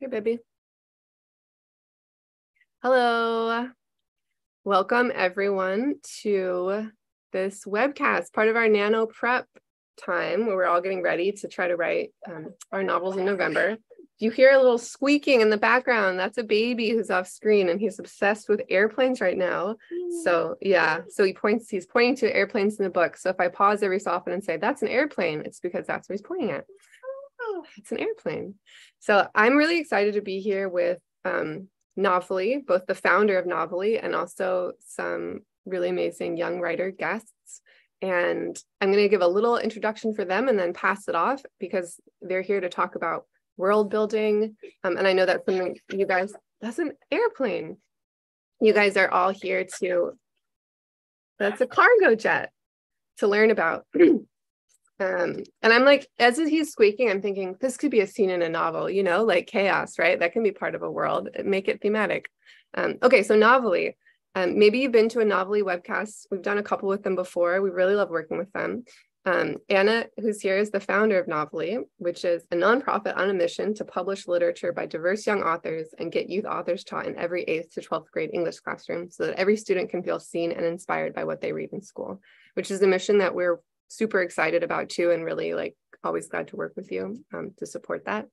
Hey, baby. Hello. Welcome, everyone, to this webcast, part of our nano prep time where we're all getting ready to try to write our novels in November. You hear a little squeaking in the background. That's a baby who's off screen and he's obsessed with airplanes right now. So yeah, so he's pointing to airplanes in the book. So if I pause every so often and say, that's an airplane, it's because that's what he's pointing at. Oh, it's an airplane. So I'm really excited to be here with Novelly, both the founder of Novelly and also some really amazing young writer guests. And I'm going to give a little introduction for them and then pass it off because they're here to talk about world building. And I know that's something you guys, that's an airplane. You guys are all here to, that's a cargo jet to learn about. And I'm like, as he's squeaking, I'm thinking this could be a scene in a novel, you know, like chaos, right? That can be part of a world, make it thematic. Okay, so Novelly. Maybe you've been to a Novelly webcast. We've done a couple with them before. We really love working with them. Anna, who's here, is the founder of Novelly, which is a nonprofit on a mission to publish literature by diverse young authors and get youth authors taught in every 8th to 12th grade English classroom so that every student can feel seen and inspired by what they read in school, which is a mission that we're super excited about too, and really like always glad to work with you to support that.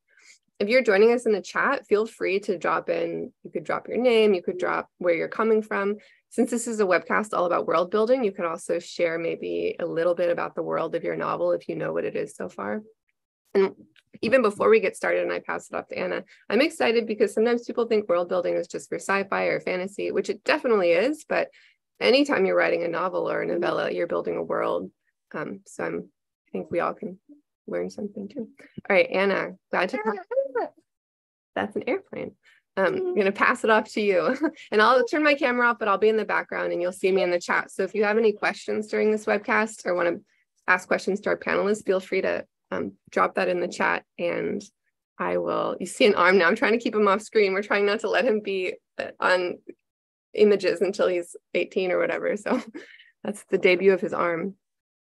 If you're joining us in the chat, feel free to drop in. You could drop your name, you could drop where you're coming from. Since this is a webcast all about world building, you can also share maybe a little bit about the world of your novel if you know what it is so far. And even before we get started and I pass it off to Anna, I'm excited because sometimes people think world building is just for sci-fi or fantasy, which it definitely is, but anytime you're writing a novel or a novella, you're building a world. So I think we all can learn something too. All right, Anna, glad to come. That's an airplane. I'm gonna pass it off to you and I'll turn my camera off, but I'll be in the background and you'll see me in the chat. So if you have any questions during this webcast or want to ask questions to our panelists, feel free to drop that in the chat and I will, you see an arm now, I'm trying to keep him off screen. We're trying not to let him be on images until he's 18 or whatever. So that's the debut of his arm.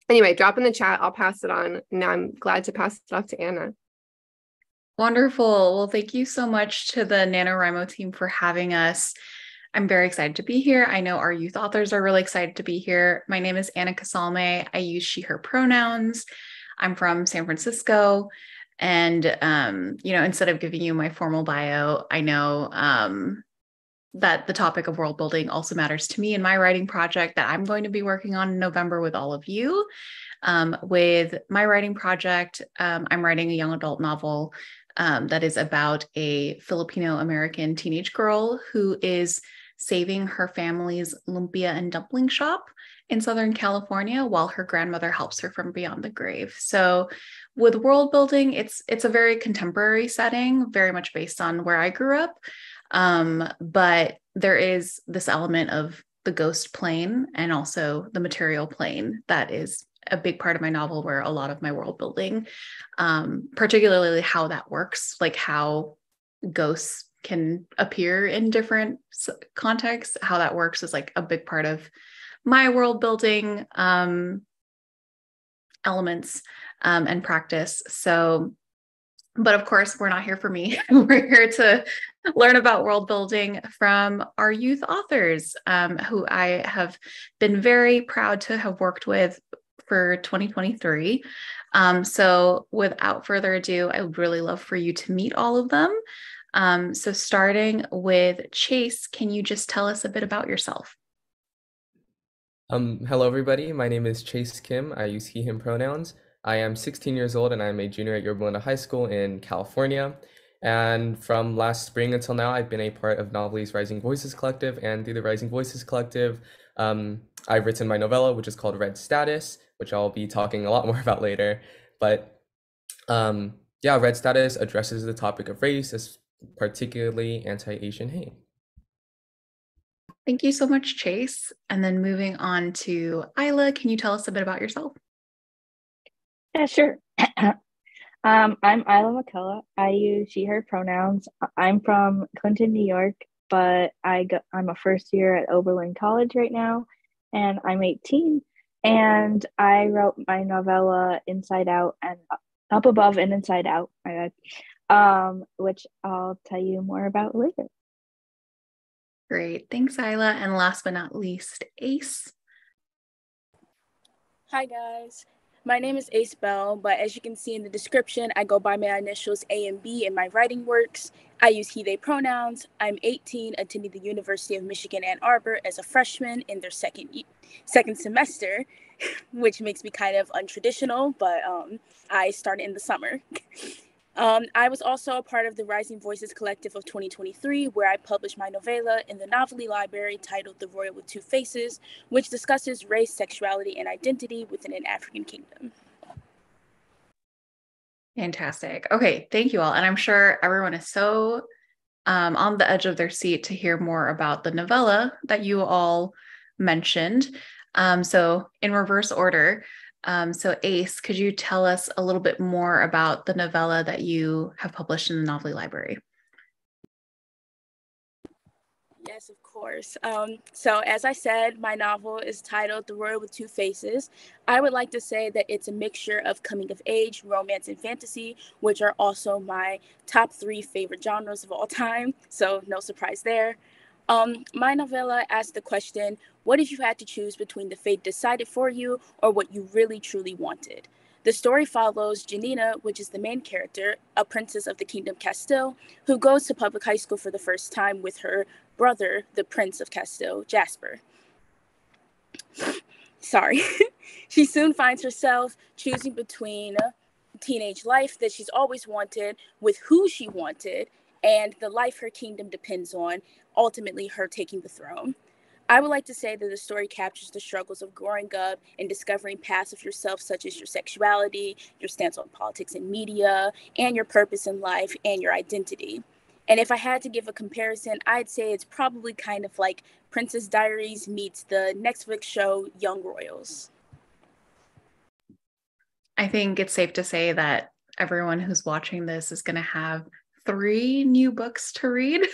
Anyway, drop in the chat, I'll pass it on. Now I'm glad to pass it off to Anna. Wonderful. Well, thank you so much to the NaNoWriMo team for having us. I'm very excited to be here. I know our youth authors are really excited to be here. My name is Anna Casalme. I use she, her pronouns. I'm from San Francisco. And, you know, instead of giving you my formal bio, I know that the topic of world building also matters to me in my writing project that I'm going to be working on in November with all of you. With my writing project, I'm writing a young adult novel that is about a Filipino-American teenage girl who is saving her family's lumpia and dumpling shop in Southern California while her grandmother helps her from beyond the grave. So with world building, it's a very contemporary setting, very much based on where I grew up. But there is this element of the ghost plane and also the material plane that is a big part of my novel where a lot of my world building, particularly how that works, like how ghosts can appear in different contexts, how that works is like a big part of my world building elements and practice. So, but of course, we're not here for me. We're here to learn about world building from our youth authors who I have been very proud to have worked with for 2023. So without further ado, I would really love for you to meet all of them. So starting with Chase, can you just tell us a bit about yourself? Hello, everybody. My name is Chase Kim. I use he, him pronouns. I am 16 years old and I'm a junior at Yorba Linda High School in California. And from last spring until now, I've been a part of Novelly's Rising Voices Collective, and through the Rising Voices Collective, I've written my novella, which is called Red Status, which I'll be talking a lot more about later. But yeah, Red Status addresses the topic of race, as particularly anti-Asian hate. Thank you so much, Chase. And then moving on to Isla, can you tell us a bit about yourself? Yeah, sure. I'm Isla McCullough. I use she, her pronouns. I'm from Clinton, New York, but I'm a first year at Oberlin College right now, and I'm 18. And I wrote my novella Inside Out and Up Above and Inside Out. which I'll tell you more about later. Great. Thanks, Isla. And last but not least, Ace. Hi, guys. My name is Ace Bell, but as you can see in the description, I go by my initials A and B in my writing works. I use he, they pronouns. I'm 18, attending the University of Michigan, Ann Arbor as a freshman in their second semester, which makes me kind of untraditional, but I started in the summer. I was also a part of the Rising Voices Collective of 2023, where I published my novella in the Novelly library titled The Royal with Two Faces, which discusses race, sexuality, and identity within an African kingdom. Fantastic. Okay, thank you all. And I'm sure everyone is so on the edge of their seat to hear more about the novella that you all mentioned. So in reverse order, so Ace, could you tell us a little bit more about the novella that you have published in the Novelly Library? Yes, of course. So as I said, my novel is titled The Royal with Two Faces. I would like to say that it's a mixture of coming of age, romance, and fantasy, which are also my top three favorite genres of all time. So no surprise there. My novella asks the question, what if you had to choose between the fate decided for you or what you really truly wanted? The story follows Janina, which is the main character, a princess of the Kingdom Castile, who goes to public high school for the first time with her brother, the Prince of Castile, Jasper. Sorry. She soon finds herself choosing between teenage life that she's always wanted with who she wanted and the life her kingdom depends on, ultimately her taking the throne. I would like to say that the story captures the struggles of growing up and discovering paths of yourself, such as your sexuality, your stance on politics and media, and your purpose in life and your identity. And if I had to give a comparison, I'd say it's probably kind of like Princess Diaries meets the Netflix show Young Royals. I think it's safe to say that everyone who's watching this is going to have 3 new books to read.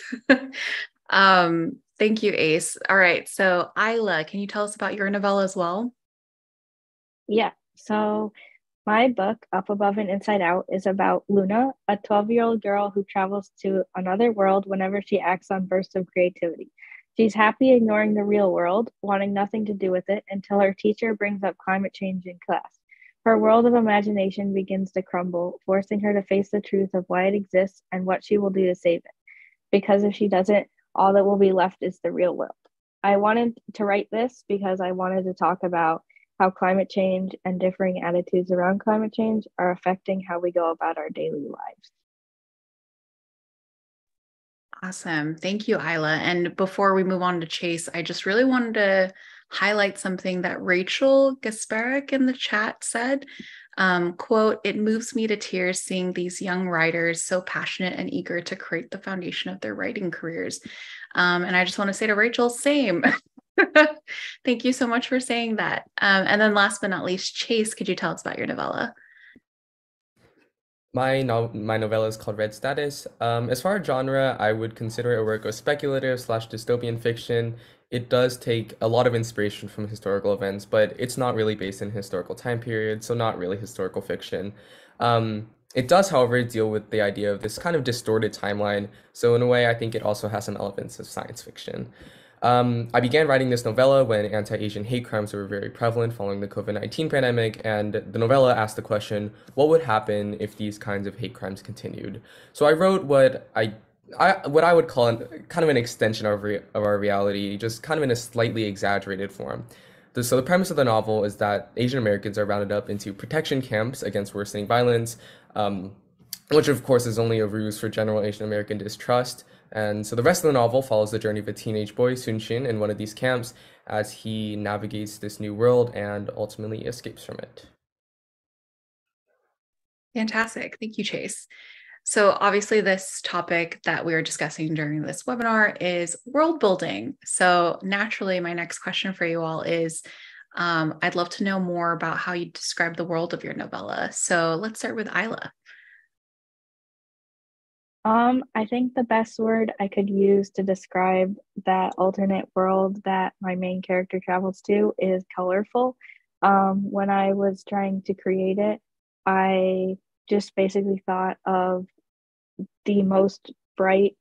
Thank you, Ace. All right. So Isla, can you tell us about your novella as well? Yeah. So my book, Up Above and Inside Out, is about Luna, a 12-year-old girl who travels to another world whenever she acts on bursts of creativity. She's happy ignoring the real world, wanting nothing to do with it until her teacher brings up climate change in class. Her world of imagination begins to crumble, forcing her to face the truth of why it exists and what she will do to save it. Because if she doesn't, all that will be left is the real world. I wanted to write this because I wanted to talk about how climate change and differing attitudes around climate change are affecting how we go about our daily lives. Awesome. Thank you, Isla. And before we move on to Chase, I just really wanted to highlight something that Rachel Gasparek in the chat said. Quote, "It moves me to tears seeing these young writers so passionate and eager to create the foundation of their writing careers." And I just want to say to Rachel, same. Thank you so much for saying that. And then last but not least, Chase, could you tell us about your novella? My novella is called Red Status. As far as genre, I would consider it a work of speculative / dystopian fiction. It does take a lot of inspiration from historical events, but it's not really based in historical time period, so not really historical fiction. It does, however, deal with the idea of this kind of distorted timeline, so in a way, I think it also has some elements of science fiction. I began writing this novella when anti-Asian hate crimes were very prevalent following the COVID-19 pandemic, and the novella asked the question, what would happen if these kinds of hate crimes continued? So I wrote what I would call kind of an extension of our reality, just kind of in a slightly exaggerated form. So the premise of the novel is that Asian Americans are rounded up into protection camps against worsening violence, which of course is only a ruse for general Asian American distrust. And so the rest of the novel follows the journey of a teenage boy, Sun Shin, in one of these camps as he navigates this new world and ultimately escapes from it. Fantastic. Thank you, Chase. So obviously this topic that we are discussing during this webinar is world building. So naturally, my next question for you all is, I'd love to know more about how you describe the world of your novella. So let's start with Isla. I think the best word I could use to describe that alternate world that my main character travels to is colorful. When I was trying to create it, I just basically thought of the most bright,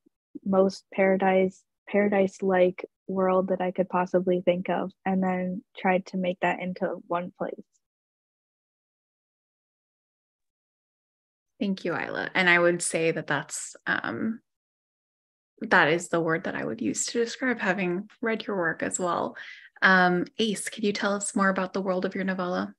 most paradise-like world that I could possibly think of, and then tried to make that into one place. Thank you, Isla. And I would say that that's, that is the word that I would use to describe having read your work as well. Ace, could you tell us more about the world of your novella?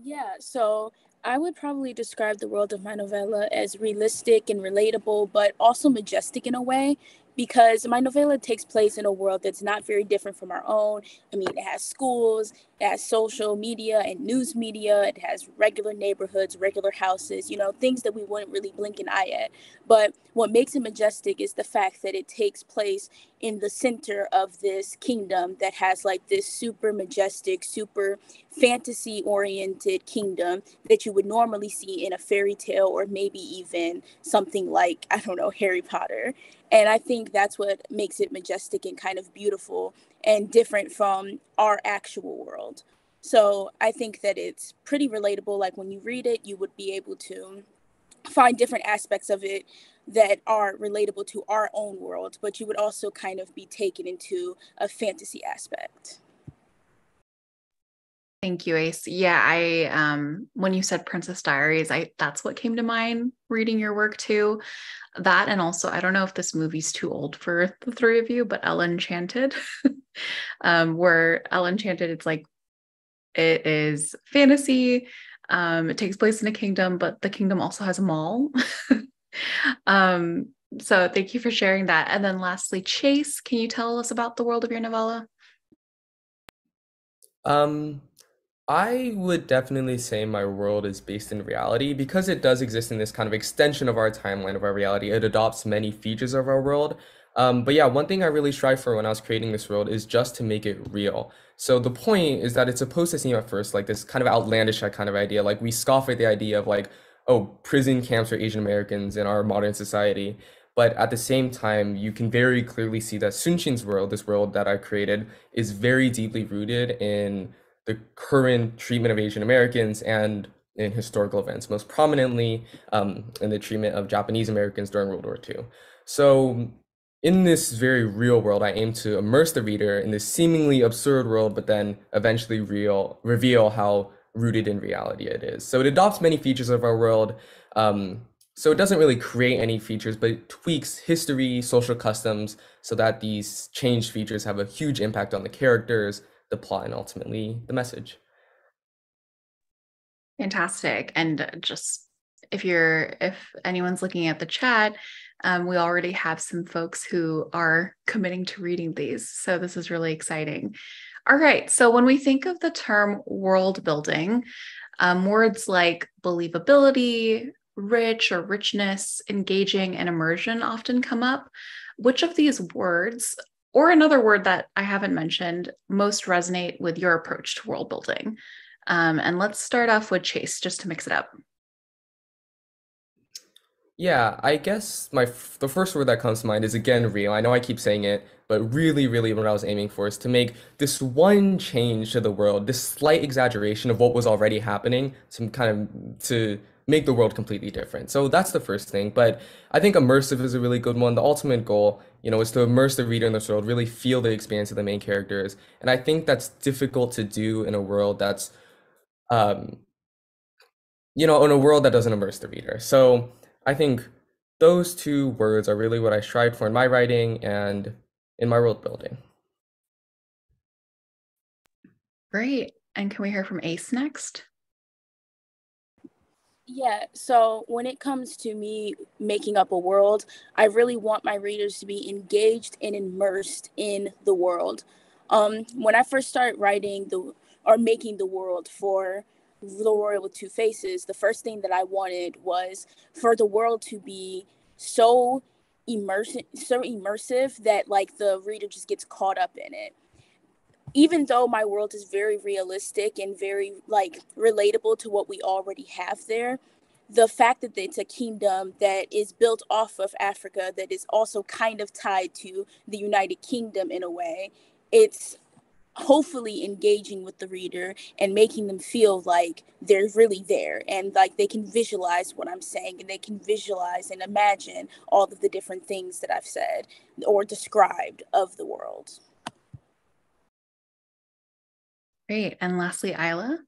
Yeah, so I would probably describe the world of my novella as realistic and relatable, but also majestic in a way, because my novella takes place in a world that's not very different from our own. I mean, it has schools, it has social media and news media, it has regular neighborhoods, regular houses, you know, things that we wouldn't really blink an eye at. But what makes it majestic is the fact that it takes place in the center of this kingdom that has like this super majestic, super fantasy-oriented kingdom that you would normally see in a fairy tale or maybe even something like, I don't know, Harry Potter. And I think that's what makes it majestic and kind of beautiful and different from our actual world. So I think that it's pretty relatable. Like when you read it, you would be able to find different aspects of it that are relatable to our own world, but you would also kind of be taken into a fantasy aspect. Thank you, Ace. Yeah, I when you said Princess Diaries, that's what came to mind reading your work too. That, and also, I don't know if this movie's too old for the three of you, but Ella Enchanted, where Ella Enchanted, it's like, it is fantasy. It takes place in a kingdom, but the kingdom also has a mall. So thank you for sharing that. And then lastly, Chase, can you tell us about the world of your novella? I would definitely say my world is based in reality because it does exist in this kind of extension of our timeline, of our reality. It adopts many features of our world. But yeah, one thing I really strive for when I was creating this world is just to make it real. So the point is that it's supposed to seem at first like this kind of outlandish kind of idea. Like we scoff at the idea of like, oh, prison camps for Asian Americans in our modern society. But at the same time, you can very clearly see that Sun Shin's world, this world that I created, is very deeply rooted in the current treatment of Asian Americans and in historical events, most prominently in the treatment of Japanese Americans during World War II. So in this very real world, I aim to immerse the reader in this seemingly absurd world, but then eventually reveal how rooted in reality it is. So it adopts many features of our world. So it doesn't really create any features, but it tweaks history, social customs, so that these changed features have a huge impact on the characters, the plot, and ultimately the message. Fantastic. And just if anyone's looking at the chat, we already have some folks who are committing to reading these. So this is really exciting. All right. So when we think of the term world building, words like believability, rich or richness, engaging, and immersion often come up. Which of these words, or another word that I haven't mentioned, most resonate with your approach to world building? And let's start off with Chase, just to mix it up. Yeah, I guess the first word that comes to mind is, again, real. I know I keep saying it, but really, really what I was aiming for is to make this one change to the world, this slight exaggeration of what was already happening, to make the world completely different. So that's the first thing. But I think immersive is a really good one. The ultimate goal, you know, is to immerse the reader in this world, really feel the experience of the main characters. And I think that's difficult to do in a world that's, in a world that doesn't immerse the reader. So I think those two words are really what I strived for in my writing and in my world building. Great. And can we hear from Ace next? Yeah, so when it comes to me making up a world, I really want my readers to be engaged and immersed in the world. When I first started making the world for The Royal with Two Faces, the first thing that I wanted was for the world to be so immersive that like the reader just gets caught up in it. Even though my world is very realistic and very like relatable to what we already have there, the fact that it's a kingdom that is built off of Africa that is also kind of tied to the United Kingdom in a way, it's hopefully engaging with the reader and making them feel like they're really there and like they can visualize what I'm saying and they can visualize and imagine all of the different things that I've said or described of the world. Great. And lastly, Isla.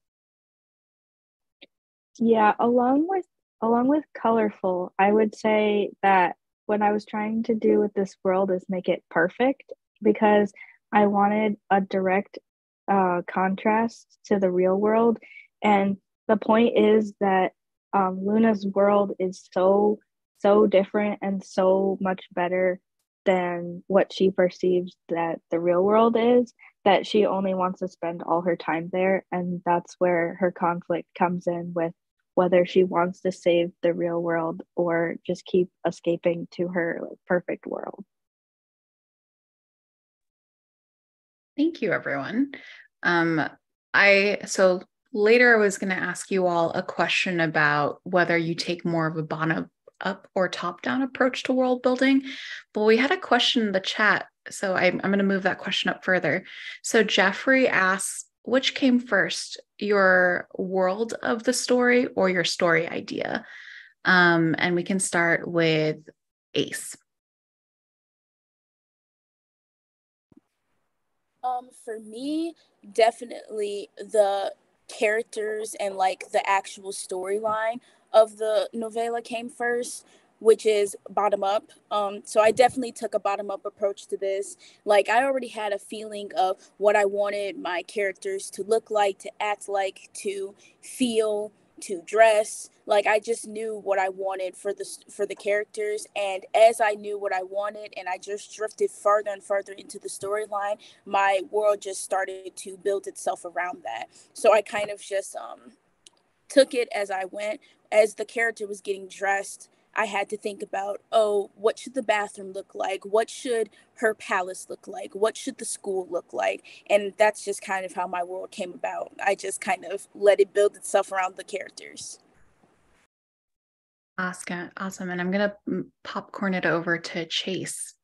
Yeah, along with colorful, I would say that what I was trying to do with this world is make it perfect, because I wanted a direct contrast to the real world. And the point is that Luna's world is so different and so much better than what she perceives that the real world is, that she only wants to spend all her time there. And that's where her conflict comes in with whether she wants to save the real world or just keep escaping to her perfect world. Thank you, everyone. So later I was going to ask you all a question about whether you take more of a bottom-up or top-down approach to world building, but we had a question in the chat, so I'm going to move that question up further. So Jeffrey asks, which came first, your world of the story or your story idea? And we can start with Ace. For me, definitely the characters and like the actual storyline of the novella came first, which is bottom up. So I definitely took a bottom up approach to this. Like I already had a feeling of what I wanted my characters to look like, to act like, to feel, to dress. Like I just knew what I wanted for the characters. And as I knew what I wanted and I just drifted further and further into the storyline, my world just started to build itself around that. So I kind of just took it as I went. As the character was getting dressed, I had to think about, what should the bathroom look like? What should her palace look like? What should the school look like? And that's just kind of how my world came about. I just kind of let it build itself around the characters. Oscar, awesome. And I'm going to popcorn it over to Chase.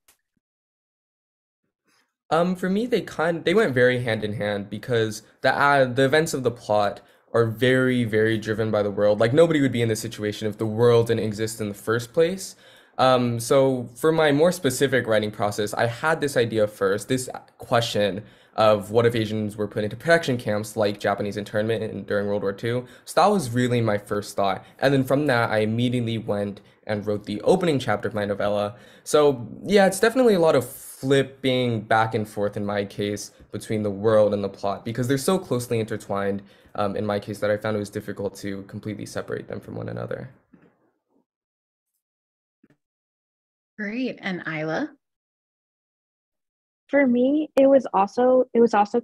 For me, they went very hand in hand, because the events of the plot are very, very driven by the world. Like nobody would be in this situation if the world didn't exist in the first place. So for my more specific writing process, I had this idea first, this question of what if Asians were put into production camps like Japanese internment during World War II. So that was really my first thought. And then from that, I immediately went and wrote the opening chapter of my novella. So yeah, it's definitely a lot of flipping back and forth in my case between the world and the plot, because they're so closely intertwined in my case that I found it was difficult to completely separate them from one another. Great. And Isla? For me, it was also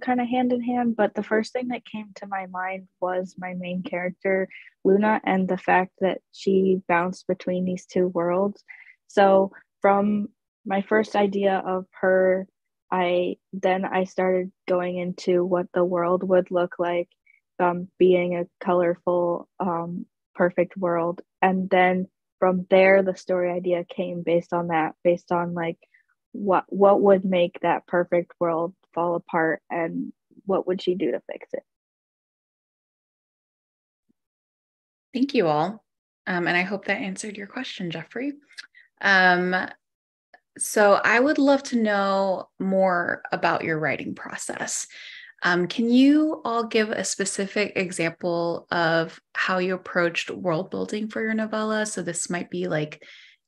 kind of hand in hand, but the first thing that came to my mind was my main character, Luna, and the fact that she bounced between these two worlds. So from my first idea of her, I started going into what the world would look like, being a colorful, perfect world. And then from there, the story idea came based on like what would make that perfect world fall apart and what would she do to fix it. Thank you all. And I hope that answered your question, Jeffrey. So I would love to know more about your writing process. Can you all give a specific example of how you approached world building for your novella? So this might be like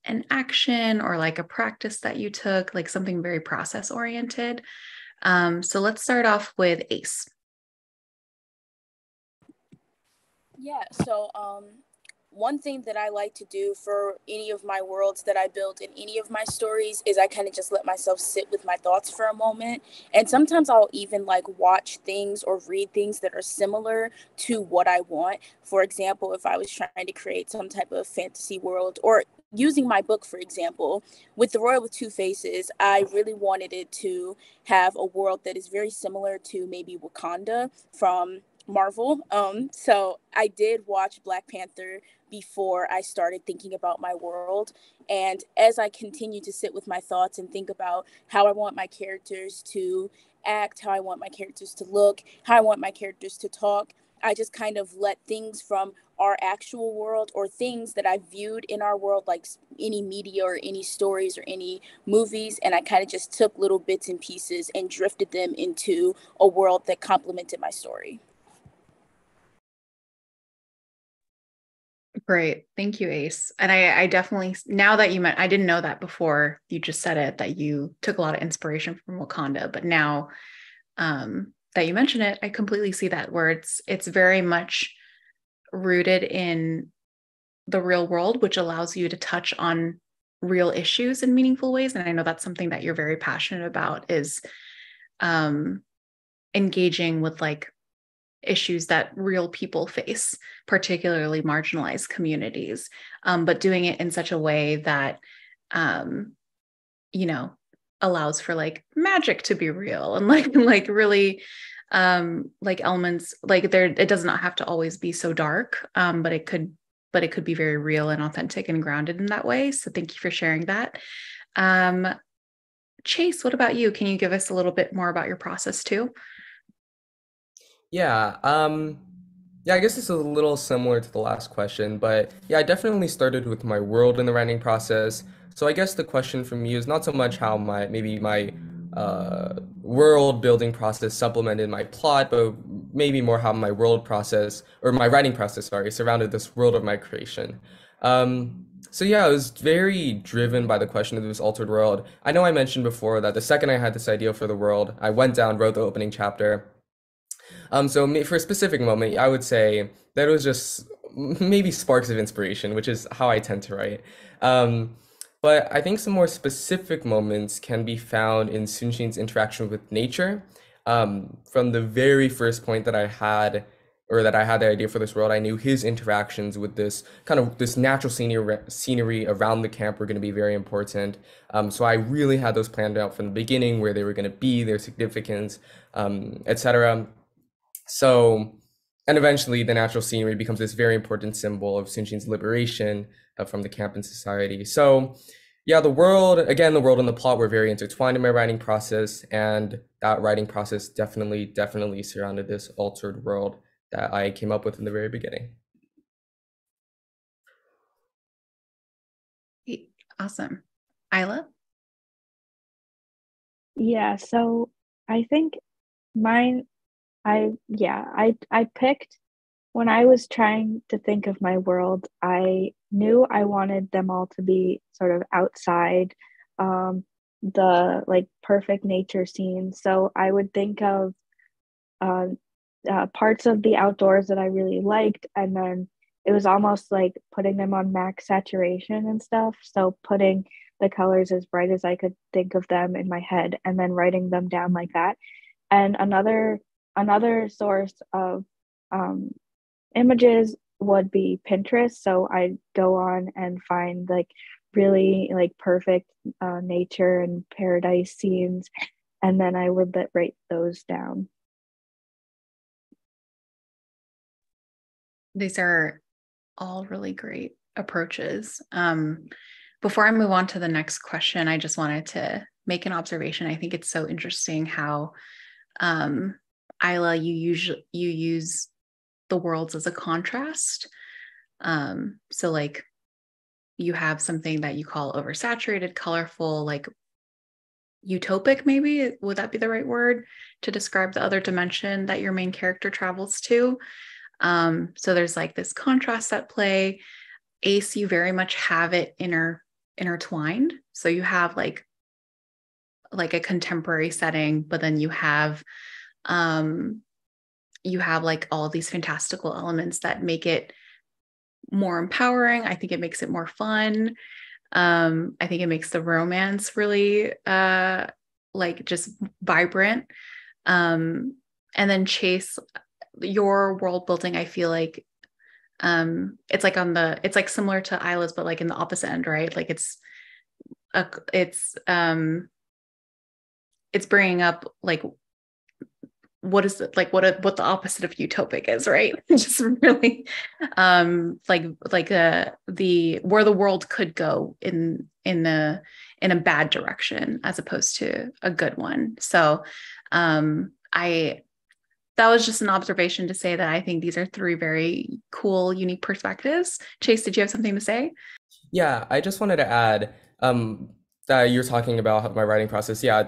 an action or like a practice that you took, like something very process oriented. So let's start off with Ace. Yeah, so one thing that I like to do for any of my worlds that I build in any of my stories is I kind of just let myself sit with my thoughts for a moment. And sometimes I'll even like watch things or read things that are similar to what I want. For example, if I was trying to create some type of fantasy world, or using my book, for example, with The Royal with Two Faces, I really wanted it to have a world that is very similar to maybe Wakanda from Marvel. So I did watch Black Panther before I started thinking about my world. And as I continue to sit with my thoughts and think about how I want my characters to act, how I want my characters to look, how I want my characters to talk, I just kind of let things from our actual world or things that I viewed in our world, like any media or any stories or any movies, and I kind of just took little bits and pieces and drifted them into a world that complemented my story. Great. Thank you, Ace. And I definitely, now that you meant, I didn't know that before you just said it, that you took a lot of inspiration from Wakanda, but now that you mention it, I completely see that, where it's very much rooted in the real world, which allows you to touch on real issues in meaningful ways. And I know that's something that you're very passionate about, is engaging with like issues that real people face, particularly marginalized communities, but doing it in such a way that, you know, allows for like magic to be real and like really like elements, like there, it does not have to always be so dark, but it could be very real and authentic and grounded in that way. So thank you for sharing that. Chase, what about you? Can you give us a little bit more about your process too? Yeah, I guess it's a little similar to the last question, but yeah, I definitely started with my world in the writing process. So I guess the question for me is not so much how my world building process supplemented my plot, but maybe more how my writing process surrounded this world of my creation. So yeah, I was very driven by the question of this altered world. I know I mentioned before that the second I had this idea for the world, I went down, wrote the opening chapter. So for a specific moment, I would say that it was just maybe sparks of inspiration, which is how I tend to write. But I think some more specific moments can be found in Sun Shin's interaction with nature. From the very first point that I had the idea for this world, I knew his interactions with this natural scenery around the camp were going to be very important. So I really had those planned out from the beginning, where they were going to be, their significance, etc. So, and eventually the natural scenery becomes this very important symbol of Sun Shin's liberation from the camp and society. So yeah, the world and the plot were very intertwined in my writing process, and that writing process definitely surrounded this altered world that I came up with in the very beginning. Awesome. Isla? Yeah, so I think mine, I picked, when I was trying to think of my world, I knew I wanted them all to be sort of outside, the like perfect nature scene. So I would think of parts of the outdoors that I really liked, and then it was almost like putting them on max saturation and stuff. So putting the colors as bright as I could think of them in my head, and then writing them down like that. And another source of images would be Pinterest. So I'd go on and find like really like perfect nature and paradise scenes, and then I would write those down. These are all really great approaches. Before I move on to the next question, I just wanted to make an observation. I think it's so interesting how Isla, you use the worlds as a contrast. So like you have something that you call oversaturated, colorful, like utopic, maybe would that be the right word to describe the other dimension that your main character travels to? So there's like this contrast at play. Ace, you very much have it intertwined. So you have like a contemporary setting, but then you have like all these fantastical elements that make it more empowering. I think it makes it more fun. I think it makes the romance really like just vibrant. And then Chase, your world building, I feel like it's like similar to Isla's, but like in the opposite end, right? Like it's bringing up like what is it like? What the opposite of utopic is, right? Just really, the where the world could go in a bad direction as opposed to a good one. So, that was just an observation to say that I think these are three very cool, unique perspectives. Chase, did you have something to say? Yeah, I just wanted to add that you're talking about my writing process. Yeah,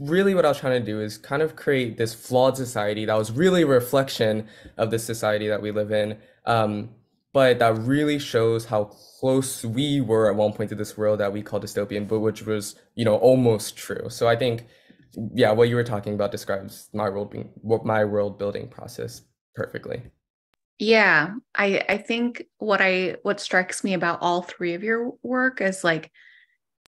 really what I was trying to do is kind of create this flawed society that was really a reflection of the society that we live in. But that really shows how close we were at one point to this world that we call dystopian, but which was, almost true. So I think, yeah, what you were talking about describes my world building process perfectly. Yeah, I think what strikes me about all three of your work is like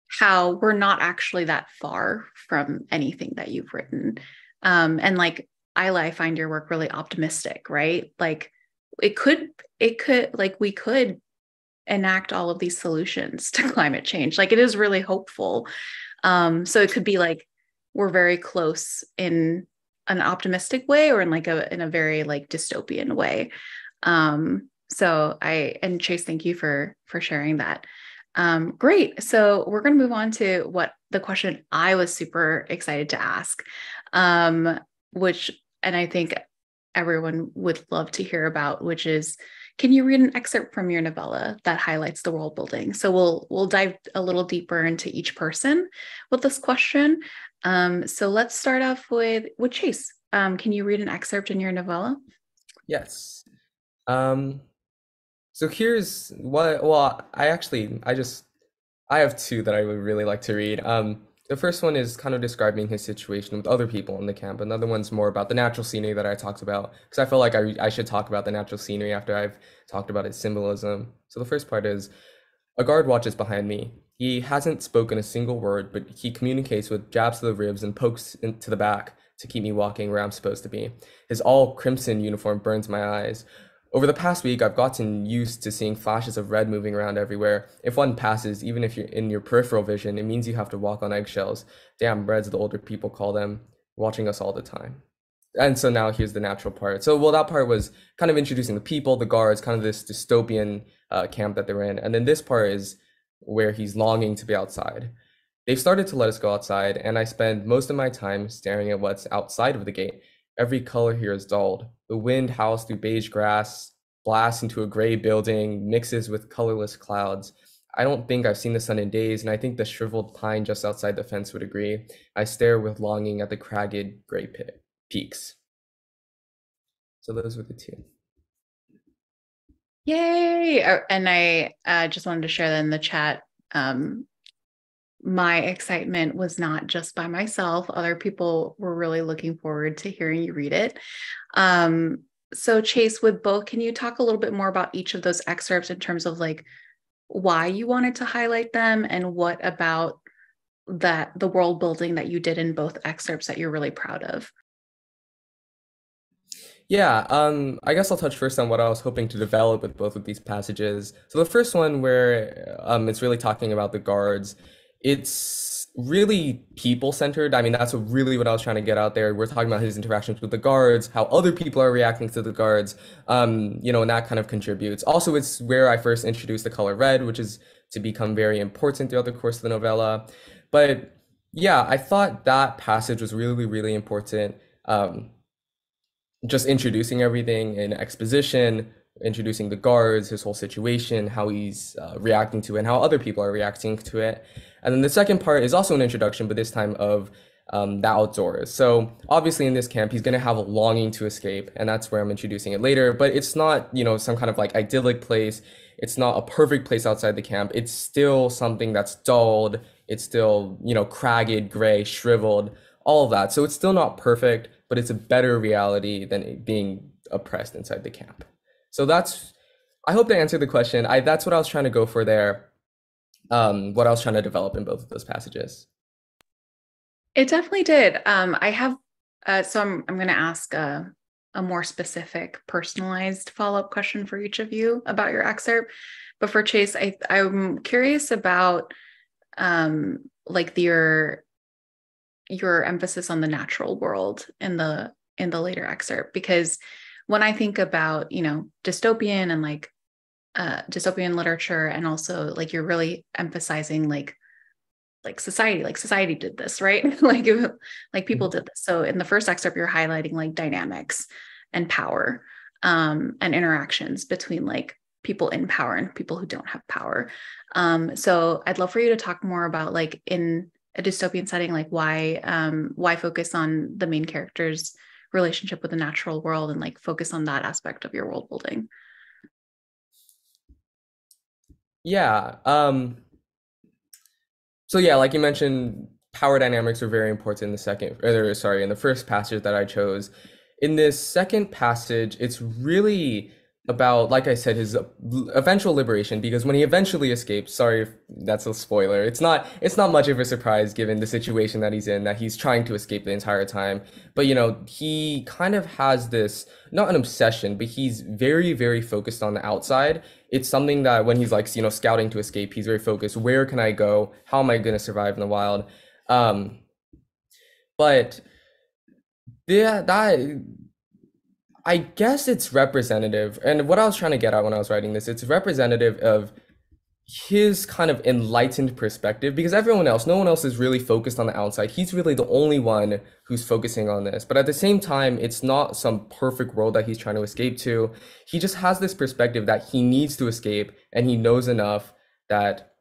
how we're not actually that far from anything that you've written. And like, Isla, I find your work really optimistic, right? Like we could enact all of these solutions to climate change. Like it is really hopeful. So it could be like, we're very close in an optimistic way or in like in a very like dystopian way. So Chase, thank you for sharing that. Great. So we're going to move on to the question I was super excited to ask, which I think everyone would love to hear about, which is, can you read an excerpt from your novella that highlights the world building? So we'll dive a little deeper into each person with this question. So let's start off with Chase. Can you read an excerpt in your novella? Yes. So here's what, well, I have two that I would really like to read. The first one is kind of describing his situation with other people in the camp. Another one's more about the natural scenery that I talked about, because I feel like I should talk about the natural scenery after I've talked about its symbolism. So the first part is, a guard watches behind me. He hasn't spoken a single word, but he communicates with jabs to the ribs and pokes into the back to keep me walking where I'm supposed to be. His all-crimson uniform burns my eyes. Over the past week, I've gotten used to seeing flashes of red moving around everywhere. If one passes, even if you're in your peripheral vision, it means you have to walk on eggshells. Damn reds, the older people call them, watching us all the time. And so now here's the natural part. So, that part was kind of introducing the people, the guards, kind of this dystopian camp that they're in. And then this part is where he's longing to be outside. They've started to let us go outside, and I spend most of my time staring at what's outside of the gate. Every color here is dulled. The wind howls through beige grass, blasts into a gray building, mixes with colorless clouds. I don't think I've seen the sun in days, and I think the shriveled pine just outside the fence would agree. I stare with longing at the cragged gray peaks. So those were the two. Yay! And I just wanted to share that in the chat. My excitement was not just by myself. Other people were really looking forward to hearing you read it. So Chase, with both, can you talk a little bit more about each of those excerpts in terms of like why you wanted to highlight them and what about the world building that you did in both excerpts that you're really proud of? Yeah, I guess I'll touch first on what I was hoping to develop with both of these passages. So the first one where it's really talking about the guards, it's really people-centered. I mean, that's really what I was trying to get out there. We're talking about his interactions with the guards, how other people are reacting to the guards, and that kind of contributes. Also, it's where I first introduced the color red, which is to become very important throughout the course of the novella. But yeah, I thought that passage was really, really important. Just introducing everything in exposition, introducing the guards, his whole situation, how he's reacting to it, and how other people are reacting to it. And then the second part is also an introduction, but this time of the outdoors. So obviously in this camp, he's going to have a longing to escape, and that's where I'm introducing it later. But it's not, some kind of like idyllic place. It's not a perfect place outside the camp. It's still something that's dulled. It's still, cragged, gray, shriveled, all of that. So it's still not perfect, but it's a better reality than it being oppressed inside the camp. So I hope to answer the question. That's what I was trying to go for there, what I was trying to develop in both of those passages. It definitely did. I'm going to ask a more specific, personalized follow-up question for each of you about your excerpt. But for Chase, I'm curious about your emphasis on the natural world and the in the later excerpt, because when I think about, you know, dystopian and like dystopian literature, and also like you're really emphasizing like society did this, right? like people did this. So in the first excerpt, you're highlighting like dynamics and power and interactions between like people in power and people who don't have power. So I'd love for you to talk more about like in a dystopian setting, like why focus on the main character's relationship with the natural world and like focus on that aspect of your world building. Yeah. So yeah, like you mentioned, power dynamics are very important in the first passage that I chose. In this second passage, it's really about, like I said, his eventual liberation, because when he eventually escapes, sorry if that's a spoiler, it's not much of a surprise given the situation that he's in, that he's trying to escape the entire time. But, you know, he kind of has this, not an obsession, but he's very, very focused on the outside. It's something that when he's like, you know, scouting to escape, he's very focused. Where can I go? How am I going to survive in the wild? But yeah, that, I guess it's representative, and what I was trying to get at when I was writing this, it's representative of his kind of enlightened perspective, because everyone else, no one else is really focused on the outside. He's really the only one who's focusing on this, but at the same time, it's not some perfect world that he's trying to escape to. He just has this perspective that he needs to escape, and he knows enough that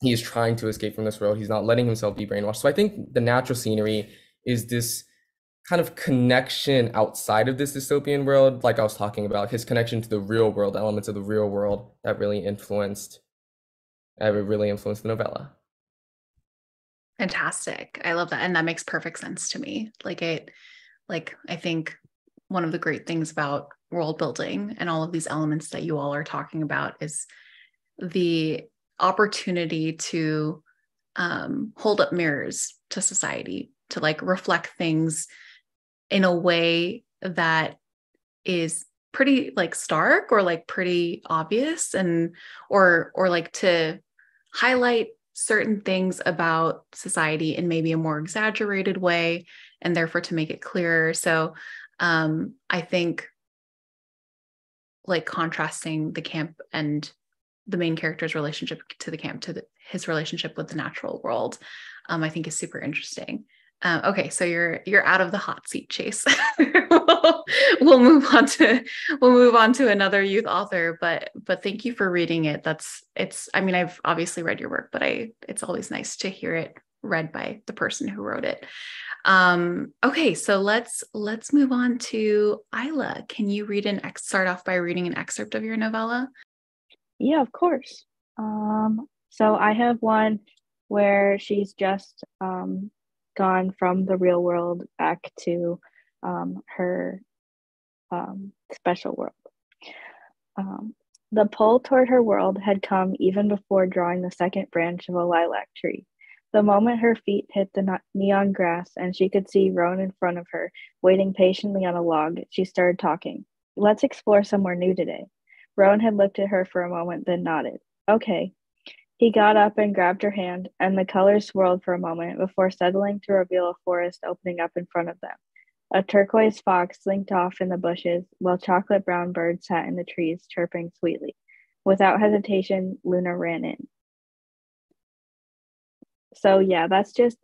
he is trying to escape from this world. He's not letting himself be brainwashed. So I think the natural scenery is this kind of connection outside of this dystopian world, like I was talking about, his connection to the real world, elements of the real world that really influenced the novella. Fantastic. I love that. And that makes perfect sense to me. I think one of the great things about world building and all of these elements that you all are talking about is the opportunity to hold up mirrors to society, to like reflect things in a way that is pretty like stark or like pretty obvious, and or like to highlight certain things about society in maybe a more exaggerated way, and therefore to make it clearer. So I think like contrasting the camp and the main character's relationship to the camp to his relationship with the natural world, I think is super interesting. Okay, so you're out of the hot seat, Chase. we'll move on to another youth author, but thank you for reading it. I've obviously read your work, but it's always nice to hear it read by the person who wrote it. Okay, so let's move on to Isla. Can you start off by reading an excerpt of your novella? Yeah, of course. So I have one where she's just gone from the real world back to her special world. The pull toward her world had come even before drawing the second branch of a lilac tree. The moment her feet hit the neon grass and she could see Roan in front of her, waiting patiently on a log, she started talking. Let's explore somewhere new today. Roan had looked at her for a moment, then nodded. Okay. He got up and grabbed her hand, and the colors swirled for a moment before settling to reveal a forest opening up in front of them. A turquoise fox linked off in the bushes, while chocolate brown birds sat in the trees, chirping sweetly. Without hesitation, Luna ran in. So yeah, that's just,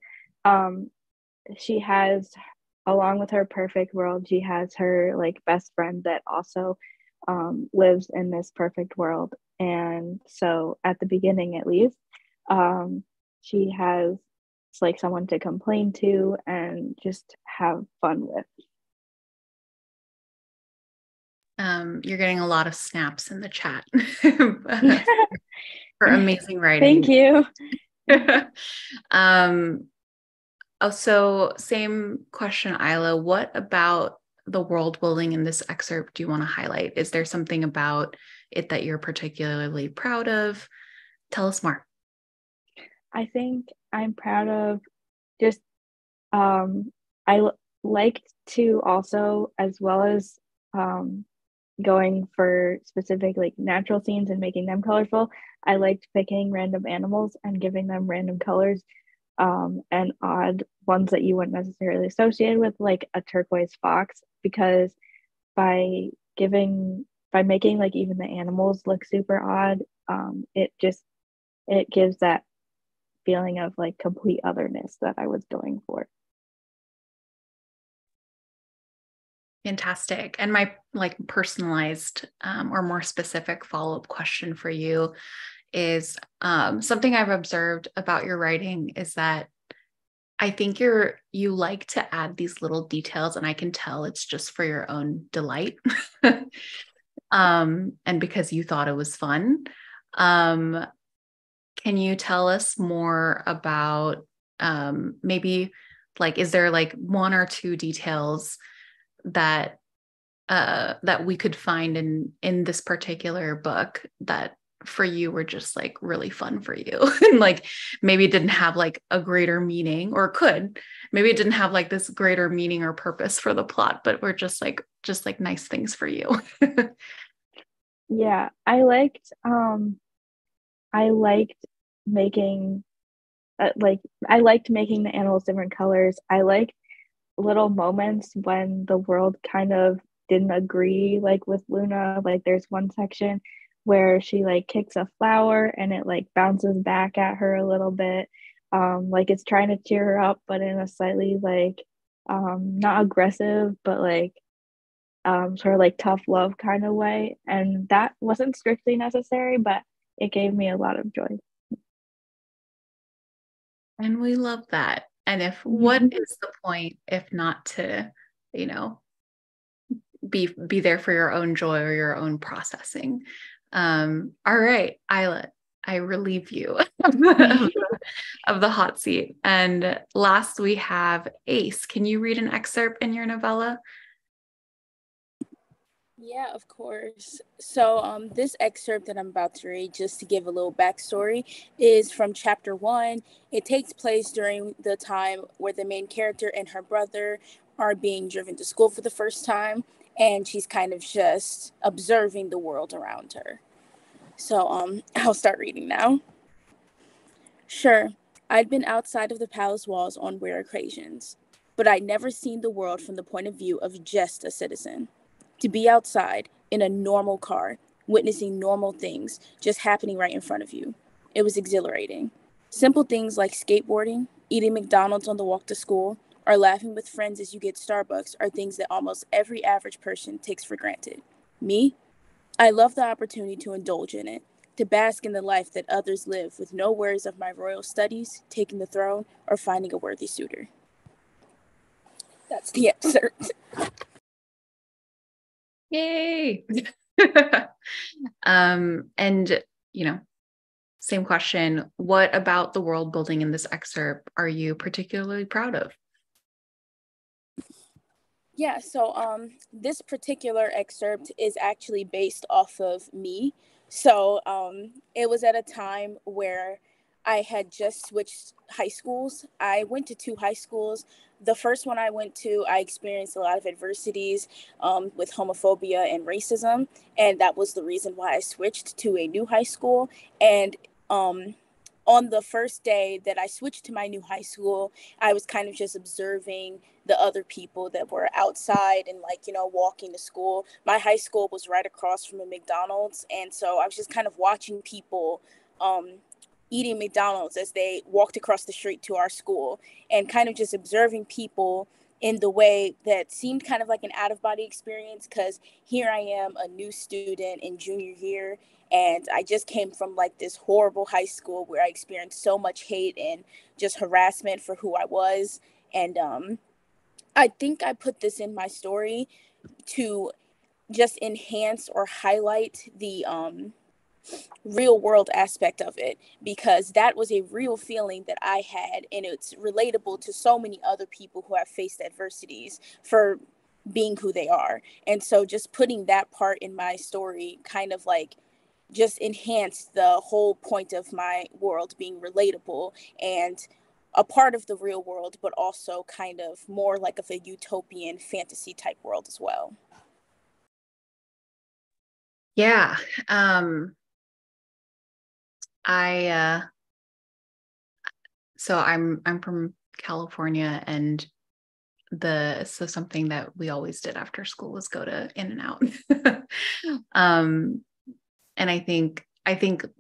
she has, along with her perfect world, she has her like best friend that also lives in this perfect world. And so at the beginning, at least, she has like someone to complain to and just have fun with. You're getting a lot of snaps in the chat for amazing writing. Thank you. Also, same question, Isla. What about the world building in this excerpt do you want to highlight? Is there something about it that you're particularly proud of? Tell us more. I think I'm proud of just, I liked to also, as well as going for specific like natural scenes and making them colorful, I liked picking random animals and giving them random colors and odd ones that you wouldn't necessarily associate with, like a turquoise fox. because by making like even the animals look super odd, it gives that feeling of like complete otherness that I was going for. Fantastic. And my like personalized or more specific follow-up question for you is something I've observed about your writing is that I think you like to add these little details, and I can tell it's just for your own delight and because you thought it was fun. Can you tell us more about maybe like, is there like one or two details that we could find in this particular book that for you were just like really fun for you and like maybe it didn't have like a greater meaning, or could maybe it didn't have like this greater meaning or purpose for the plot, but were just like nice things for you? Yeah, I liked making the animals different colors. I liked little moments when the world kind of didn't agree, like with Luna. Like there's one section where she like kicks a flower and it like bounces back at her a little bit, like it's trying to cheer her up, but in a slightly like not aggressive, but like sort of like tough love kind of way. And that wasn't strictly necessary, but it gave me a lot of joy. And we love that. And if what is the point if not to, you know, be there for your own joy or your own processing? All right, Isla, I relieve you of the hot seat. And last we have Ace. Can you read an excerpt in your novella? Yeah, of course. So this excerpt that I'm about to read, just to give a little backstory, is from chapter 1. It takes place during the time where the main character and her brother are being driven to school for the first time, and she's kind of just observing the world around her. So I'll start reading now. Sure, I'd been outside of the palace walls on rare occasions, but I'd never seen the world from the point of view of just a citizen. To be outside in a normal car, witnessing normal things just happening right in front of you. It was exhilarating. Simple things like skateboarding, eating McDonald's on the walk to school, or laughing with friends as you get Starbucks are things that almost every average person takes for granted. Me? I love the opportunity to indulge in it, to bask in the life that others live with no worries of my royal studies, taking the throne, or finding a worthy suitor. That's the excerpt. Yay. And, you know, same question. What about the world building in this excerpt are you particularly proud of? Yeah, so this particular excerpt is actually based off of me. So it was at a time where I had just switched high schools. I went to 2 high schools. The first one I went to, I experienced a lot of adversities with homophobia and racism. And that was the reason why I switched to a new high school. And on the first day that I switched to my new high school, I was kind of just observing the other people that were outside and like, you know, walking to school. My high school was right across from a McDonald's. And so I was just kind of watching people eating McDonald's as they walked across the street to our school, and kind of just observing people in the way that seemed kind of like an out-of-body experience, because here I am, a new student in junior year, and I just came from like this horrible high school where I experienced so much hate and just harassment for who I was. And I think I put this in my story to just enhance or highlight the real world aspect of it, because that was a real feeling that I had, and it's relatable to so many other people who have faced adversities for being who they are. And so just putting that part in my story kind of like just enhanced the whole point of my world being relatable and a part of the real world, but also kind of more like of a utopian fantasy type world as well. Yeah. So I'm from California, and so something that we always did after school was go to In-N-Out. And I think,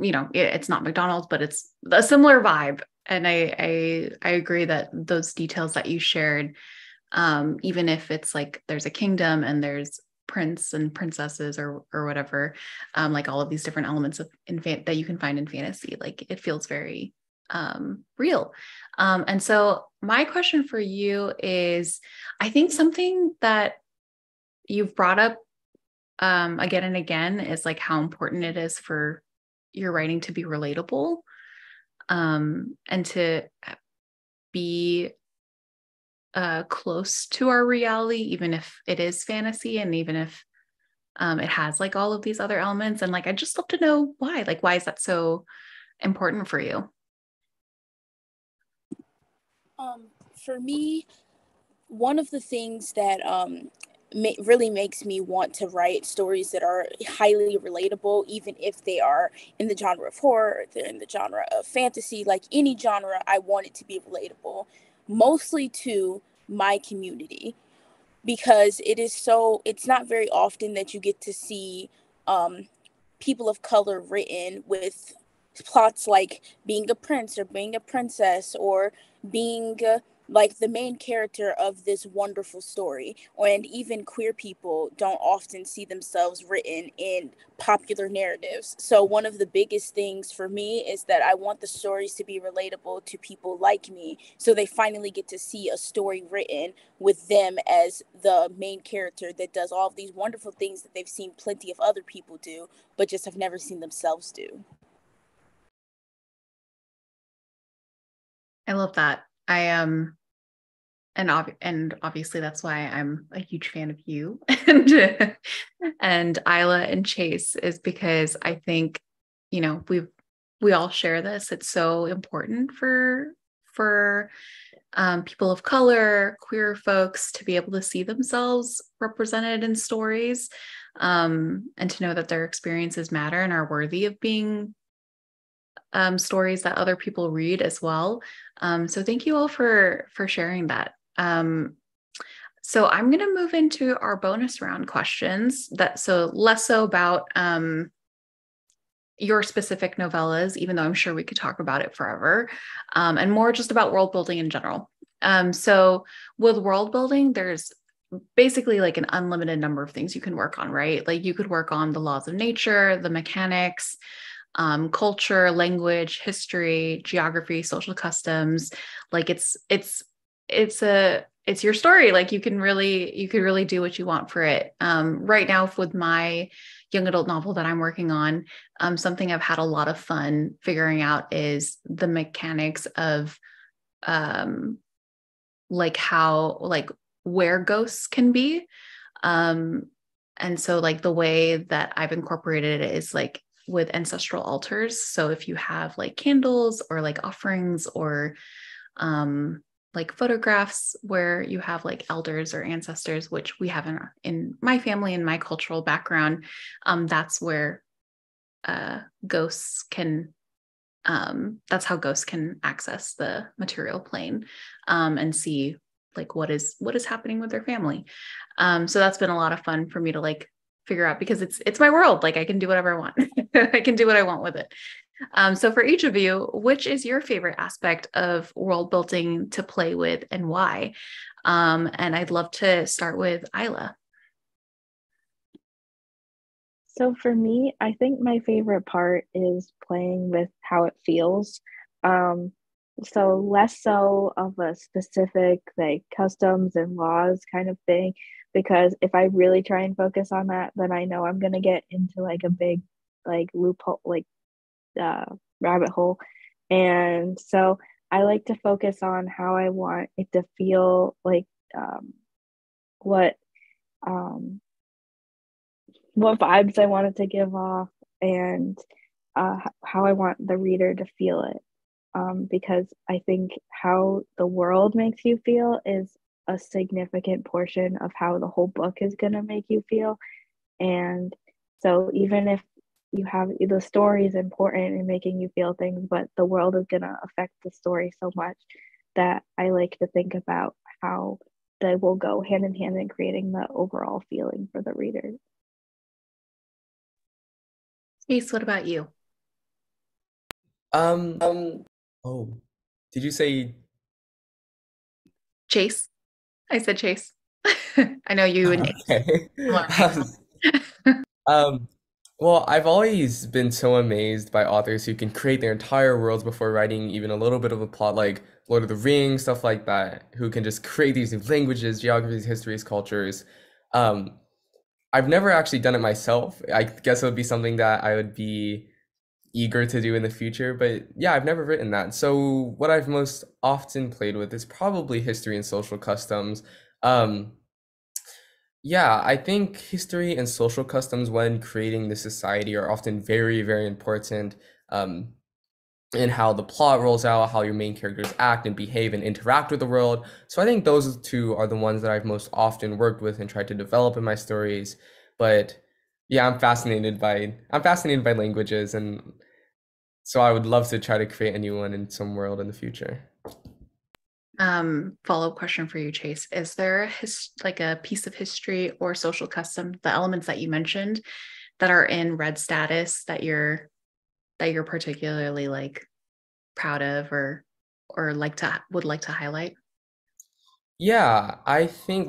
you know, it's not McDonald's, but it's a similar vibe. And I agree that those details that you shared, even if it's like, there's a kingdom and there's prince and princesses or whatever, like all of these different elements that you can find in fantasy, like it feels very real. And so my question for you is, I think something that you've brought up again and again is like how important it is for your writing to be relatable, and to be close to our reality, even if it is fantasy and even if it has like all of these other elements. And like, I'd just love to know why, like, why is that so important for you? For me, one of the things that really makes me want to write stories that are highly relatable, even if they are in the genre of horror, they're in the genre of fantasy, like any genre, I want it to be relatable, mostly to my community, because it's not very often that you get to see people of color written with plots like being a prince or being a princess or being like the main character of this wonderful story, and even queer people don't often see themselves written in popular narratives. So one of the biggest things for me is that I want the stories to be relatable to people like me, so they finally get to see a story written with them as the main character that does all of these wonderful things that they've seen plenty of other people do, but just have never seen themselves do. I love that. I am. And obviously that's why I'm a huge fan of you and Isla and Chase, is because I think, you know, we all share this. It's so important for people of color, queer folks to be able to see themselves represented in stories, and to know that their experiences matter and are worthy of being stories that other people read as well. So thank you all for sharing that. So I'm going to move into our bonus round questions less so about your specific novellas, even though I'm sure we could talk about it forever, and more just about world building in general. So with world building, there's basically like an unlimited number of things you can work on, right? Like you could work on the laws of nature, the mechanics, culture, language, history, geography, social customs. Like it's your story. Like you could really do what you want for it. Right now with my young adult novel that I'm working on, something I've had a lot of fun figuring out is the mechanics of, where ghosts can be. And so like the way that I've incorporated it is like with ancestral altars. So if you have like candles or like offerings or like photographs where you have like elders or ancestors, which we have in my family and my cultural background, that's where that's how ghosts can access the material plane, and see like what is happening with their family. So that's been a lot of fun for me to like figure out, because it's my world. Like I can do whatever I want. I can do what I want with it. So for each of you, which is your favorite aspect of world building to play with and why? And I'd love to start with Isla. So for me, I think my favorite part is playing with how it feels. So less so of a specific like customs and laws kind of thing, because if I really try and focus on that, then I know I'm going to get into like a big like loophole, like rabbit hole. And so I like to focus on how I want it to feel, like what vibes I want it to give off, and how I want the reader to feel it. Because I think how the world makes you feel is a significant portion of how the whole book is going to make you feel. And so even if you have, the story is important in making you feel things, but the world is going to affect the story so much that I like to think about how they will go hand in hand in creating the overall feeling for the reader. Ace, what about you? Oh, did you say Chase? I said Chase. I know you and okay. Well, I've always been so amazed by authors who can create their entire worlds before writing even a little bit of a plot, like Lord of the Rings, stuff like that, who can just create these new languages, geographies, histories, cultures. I've never actually done it myself. I guess it would be something that I would be eager to do in the future, but yeah, I've never written that. So what I've most often played with is probably history and social customs. Yeah, I think history and social customs when creating the society are often very, very important in how the plot rolls out, how your main characters act and behave and interact with the world. So I think those two are the ones that I've most often worked with and tried to develop in my stories. But yeah, I'm fascinated by languages, and so I would love to try to create a new one in some world in the future. Follow-up question for you, Chase. Is there a piece of history or social custom, the elements that you mentioned that are in Red Status that you're particularly proud of or would like to highlight? Yeah, I think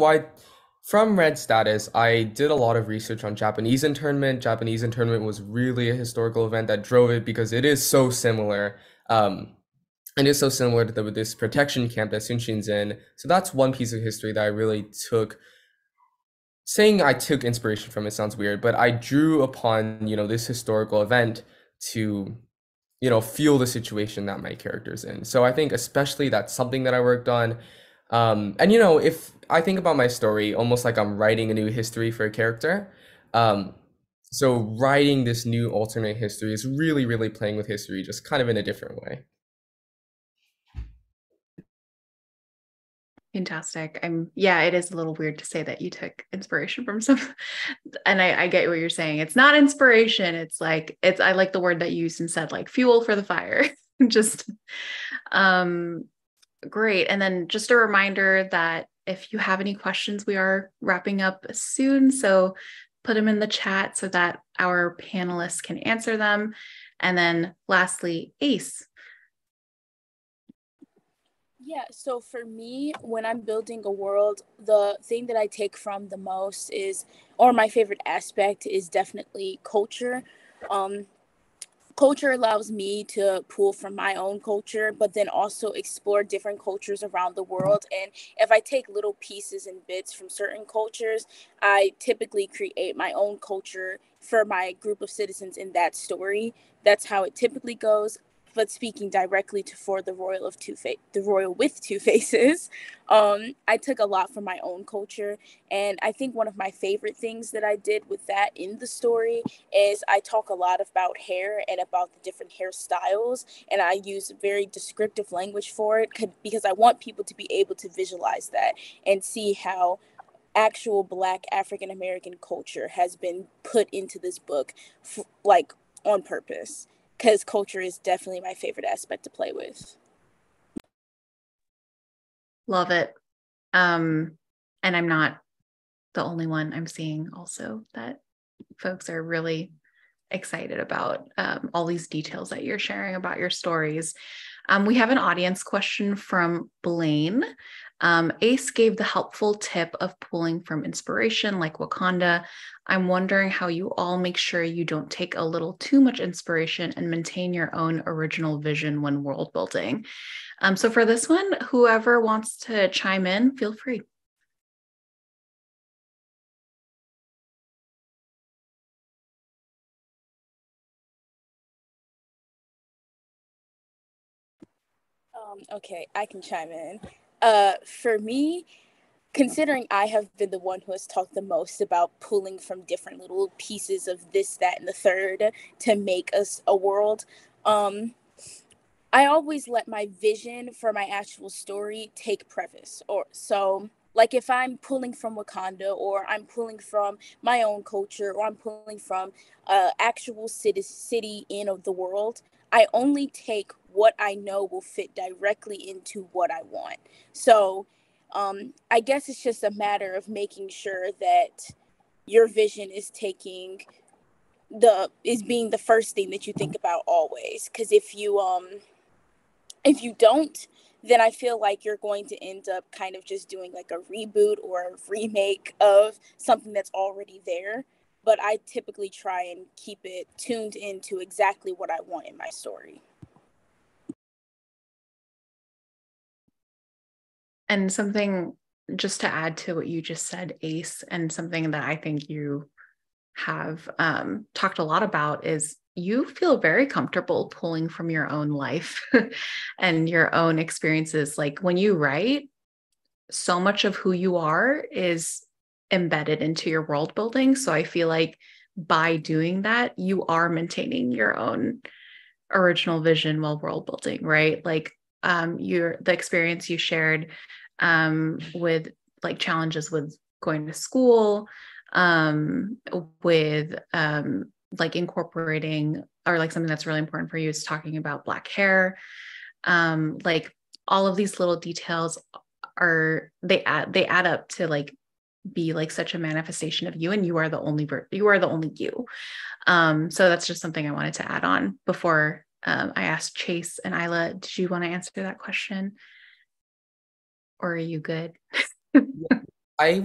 from Red Status, I did a lot of research on Japanese internment. Japanese internment was really a historical event that drove it because it is so similar. And it's so similar to this protection camp that Sun Shin's in. So that's one piece of history that I really took. Saying I took inspiration from it sounds weird, but I drew upon, this historical event to, feel the situation that my character's in. So I think especially that's something that I worked on. And, if I think about my story, almost like I'm writing a new history for a character. So writing this new alternate history is really, really playing with history, just kind of in a different way. Fantastic. It is a little weird to say that you took inspiration from something, and I get what you're saying. It's not inspiration. I like the word that you used and said, fuel for the fire. Just great. And then just a reminder that if you have any questions, we are wrapping up soon. So put them in the chat so that our panelists can answer them. And then lastly, Ace. Yeah, so for me, when I'm building a world, the thing that I take from the most is, or my favorite aspect is definitely culture. Culture allows me to pull from my own culture, but then also explore different cultures around the world. And if I take little pieces and bits from certain cultures, I typically create my own culture for my group of citizens in that story. That's how it typically goes. But speaking directly for The Royal with Two Faces, I took a lot from my own culture. And I think one of my favorite things that I did with that in the story is I talk a lot about hair and about the different hairstyles. And I use very descriptive language for it because I want people to be able to visualize that and see how actual Black African-American culture has been put into this book, on purpose. Because culture is definitely my favorite aspect to play with. Love it. And I'm not the only one. I'm seeing also that folks are really excited about all these details that you're sharing about your stories. We have an audience question from Blaine. Ace gave the helpful tip of pulling from inspiration like Wakanda. I'm wondering how you all make sure you don't take a little too much inspiration and maintain your own original vision when world building. So for this one, whoever wants to chime in, feel free. Okay, I can chime in. For me, considering I have been the one who has talked the most about pulling from different little pieces of this, that, and the third to make us a world, I always let my vision for my actual story take preface. If I'm pulling from Wakanda, or I'm pulling from my own culture, or I'm pulling from actual city in of the world, I only take what I know will fit directly into what I want. So I guess it's just a matter of making sure that your vision is being the first thing that you think about always. Because if you don't, then I feel like you're going to end up kind of just doing like a reboot or a remake of something that's already there. But I typically try and keep it tuned into exactly what I want in my story. And something just to add to what you just said, Ace, and something that I think you have talked a lot about is you feel very comfortable pulling from your own life and your own experiences. Like when you write, so much of who you are is embedded into your world building. So I feel like by doing that, you are maintaining your own original vision while world building, right? Like the experience you shared with like challenges with going to school, with like incorporating, or like something that's really important for you is talking about Black hair. Like all of these little details they add up to like be like such a manifestation of you, and you are the only you. So that's just something I wanted to add on before I asked Chase and Isla, did you want to answer that question, or are you good? I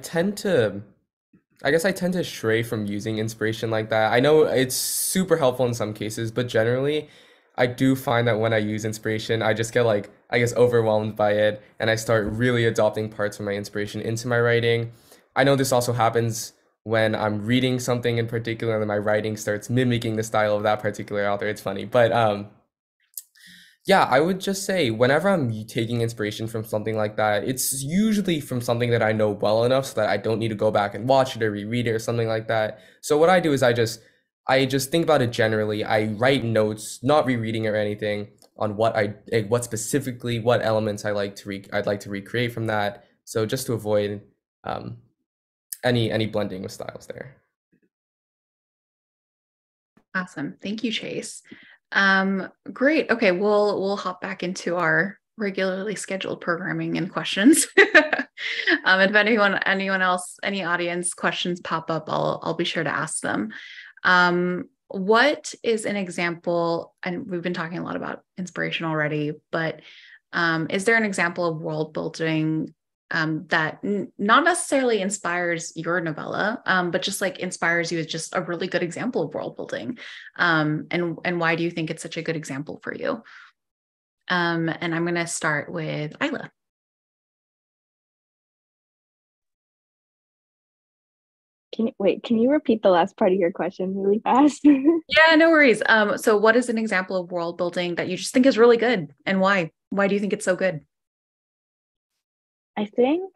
tend to stray from using inspiration like that. I know it's super helpful in some cases, but generally I do find that when I use inspiration, I just get like, I guess, overwhelmed by it. And I start really adopting parts from my inspiration into my writing. I know this also happens when I'm reading something in particular and my writing starts mimicking the style of that particular author. It's funny, but yeah, I would just say whenever I'm taking inspiration from something like that, it's usually from something that I know well enough so that I don't need to go back and watch it or reread it or something like that. So what I do is I just think about it generally. I write notes, not rereading or anything, on what elements I'd like to recreate from that. So just to avoid any blending of styles there. Awesome, thank you, Chase. Great. Okay, we'll hop back into our regularly scheduled programming and questions. If anyone else, any audience questions pop up, I'll be sure to ask them. What is an example, and we've been talking a lot about inspiration already, but is there an example of world building that not necessarily inspires your novella, but just like inspires you as just a really good example of world building? And why do you think it's such a good example for you? And I'm going to start with Isla. Can you repeat the last part of your question really fast? Yeah, no worries. So what is an example of world building that you just think is really good, and why? Why do you think it's so good? I think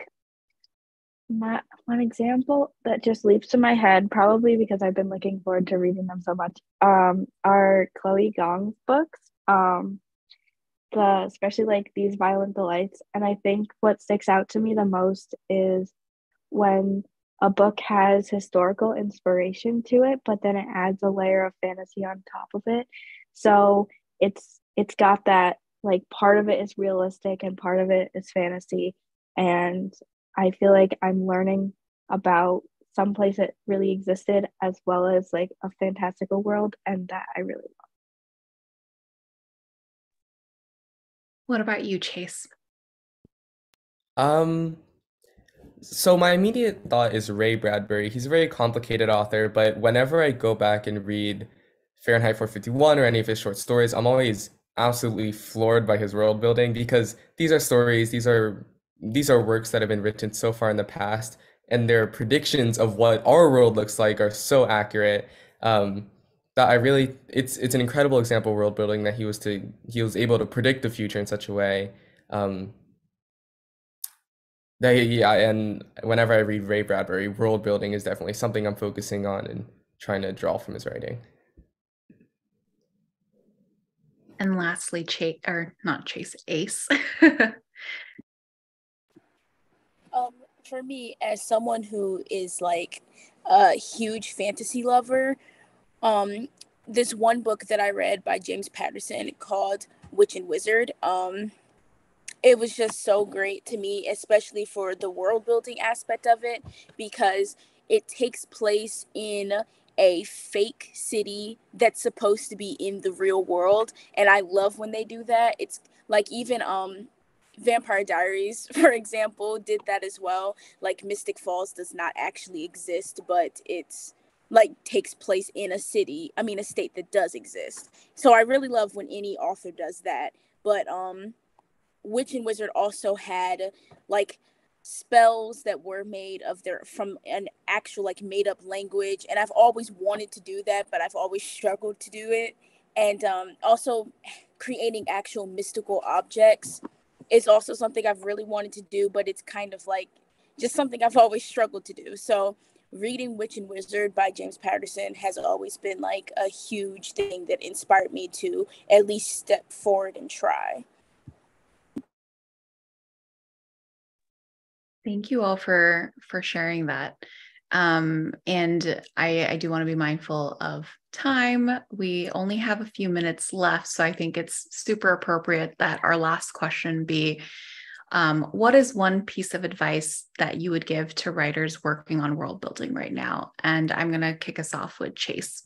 one example that just leaps to my head, probably because I've been looking forward to reading them so much, are Chloe Gong's books, especially like These Violent Delights. And I think what sticks out to me the most is when a book has historical inspiration to it, but then it adds a layer of fantasy on top of it. So it's got that, like, part of it is realistic and part of it is fantasy. And I feel like I'm learning about some place that really existed, as well as like a fantastical world, and that I really love. What about you, Chase? So my immediate thought is Ray Bradbury. He's a very complicated author, but whenever I go back and read Fahrenheit 451 or any of his short stories, I'm always absolutely floored by his world building, because these are stories, these are works that have been written so far in the past, and their predictions of what our world looks like are so accurate that it's an incredible example of world building that he was able to predict the future in such a way. Yeah, and whenever I read Ray Bradbury, world building is definitely something I'm focusing on and trying to draw from his writing. And lastly, Ace. For me, as someone who is like a huge fantasy lover, this one book that I read by James Patterson called Witch and Wizard, it was just so great to me, especially for the world building aspect of it, because it takes place in a fake city that's supposed to be in the real world. And I love when they do that. It's like even Vampire Diaries, for example, did that as well. Like Mystic Falls does not actually exist, but it's like takes place in a state that does exist. So I really love when any author does that. But Witch and Wizard also had like spells that were made from an actual like made up language, and I've always wanted to do that, but I've always struggled to do it. And also creating actual mystical objects is also something I've really wanted to do, but it's kind of like just something I've always struggled to do. So reading Witch and Wizard by James Patterson has always been like a huge thing that inspired me to at least step forward and try. Thank you all for sharing that. And I do want to be mindful of time. We only have a few minutes left, so I think it's super appropriate that our last question be, what is one piece of advice that you would give to writers working on world building right now? And I'm going to kick us off with Chase.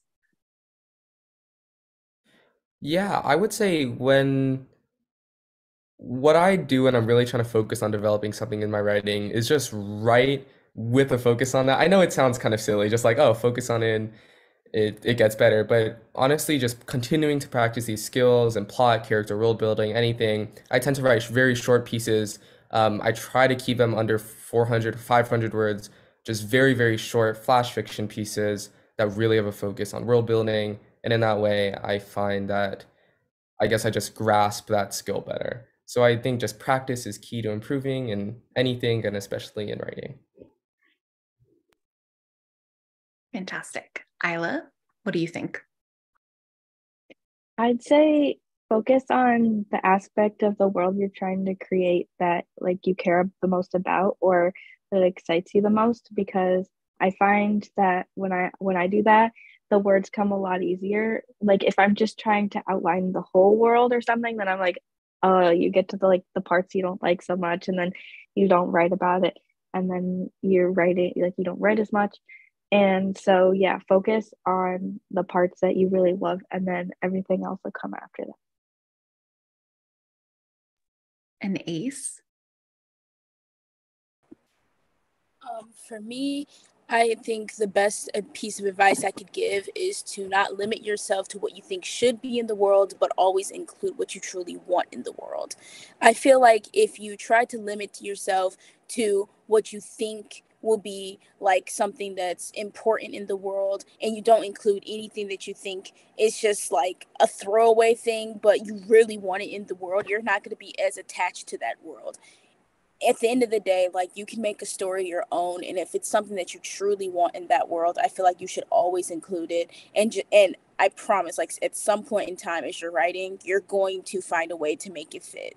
Yeah, I would say what I do when I'm really trying to focus on developing something in my writing is just write with a focus on that. I know it sounds kind of silly, just like, oh, focus on it gets better. But honestly, just continuing to practice these skills and plot, character, world building, anything. I tend to write very short pieces. I try to keep them under 400, 500 words, just very, very short flash fiction pieces that really have a focus on world building. And in that way, I find that I guess I just grasp that skill better. So I think just practice is key to improving in anything, and especially in writing. Fantastic. Isla, what do you think? I'd say focus on the aspect of the world you're trying to create that like you care the most about or that excites you the most, because I find that when I do that, the words come a lot easier. Like if I'm just trying to outline the whole world or something, then I'm like, oh, you get to the parts you don't like so much, and then you don't write about it, and then you're writing like you don't write as much. And so yeah, focus on the parts that you really love, and then everything else will come after that. And Ace? For me, I think the best piece of advice I could give is to not limit yourself to what you think should be in the world, but always include what you truly want in the world. I feel like if you try to limit yourself to what you think will be like something that's important in the world, and you don't include anything that you think is just like a throwaway thing, but you really want it in the world, you're not going to be as attached to that world. At the end of the day, like you can make a story your own, and if it's something that you truly want in that world, I feel like you should always include it. And I promise, like at some point in time as you're writing, you're going to find a way to make it fit.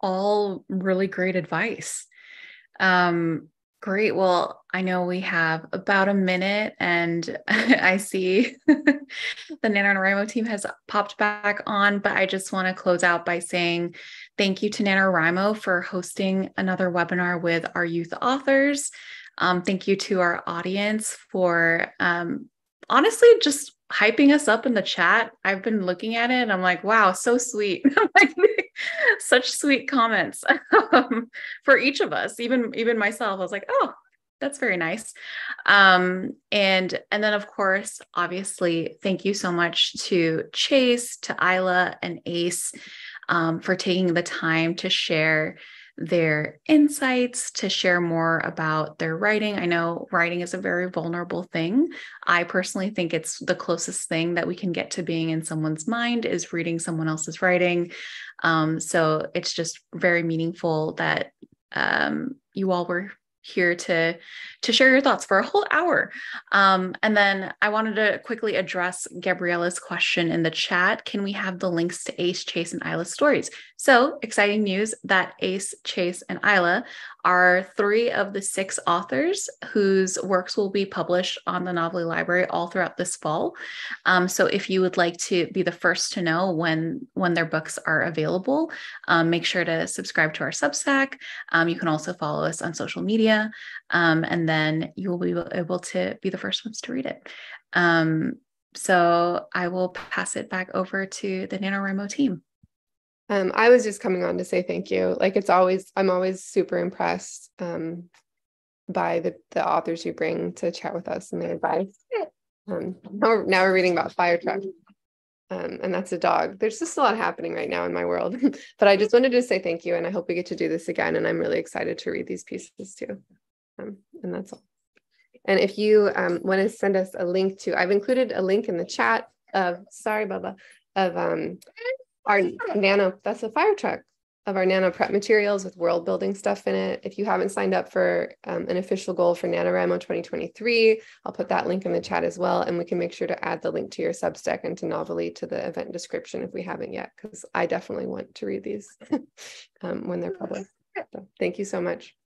All really great advice. Great. Well, I know we have about a minute, and I see the NaNoWriMo team has popped back on, but I just want to close out by saying thank you to NaNoWriMo for hosting another webinar with our youth authors. Thank you to our audience for honestly just hyping us up in the chat. I've been looking at it and I'm like, wow, so sweet. Such sweet comments for each of us, even myself. I was like, oh, that's very nice. And then of course, obviously, thank you so much to Chase, to Isla and Ace for taking the time to share their insights, to share more about their writing. I know writing is a very vulnerable thing. I personally think it's the closest thing that we can get to being in someone's mind is reading someone else's writing. So it's just very meaningful that you all were here to share your thoughts for a whole hour. And then I wanted to quickly address Gabriella's question in the chat. Can we have the links to Ace, Chase, and Isla's stories? So exciting news that Ace, Chase, and Isla are three of the six authors whose works will be published on the Novelly Library all throughout this fall. So if you would like to be the first to know when their books are available, make sure to subscribe to our Substack. You can also follow us on social media, and then you will be able to be the first ones to read it. So I will pass it back over to the NaNoWriMo team. I was just coming on to say thank you. Like, it's always, I'm always super impressed by the authors you bring to chat with us and their advice. Now we're reading about fire trucks, and that's a dog. There's just a lot happening right now in my world, but I just wanted to say thank you, and I hope we get to do this again. And I'm really excited to read these pieces too. And that's all. And if you want to send us a link to, I've included a link in the chat of, sorry, Bubba, of our nano, that's a fire truck, of our nano prep materials with world building stuff in it. If you haven't signed up for an official goal for NaNoWriMo 2023, I'll put that link in the chat as well. And we can make sure to add the link to your Substack and to Novelly to the event description if we haven't yet, because I definitely want to read these when they're published. So thank you so much.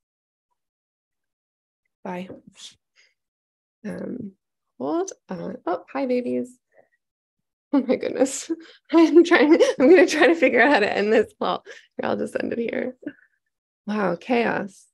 Bye. Hold on. Oh, hi, babies. Oh my goodness. I'm going to try to figure out how to end this. Well, I'll just end it here. Wow, chaos.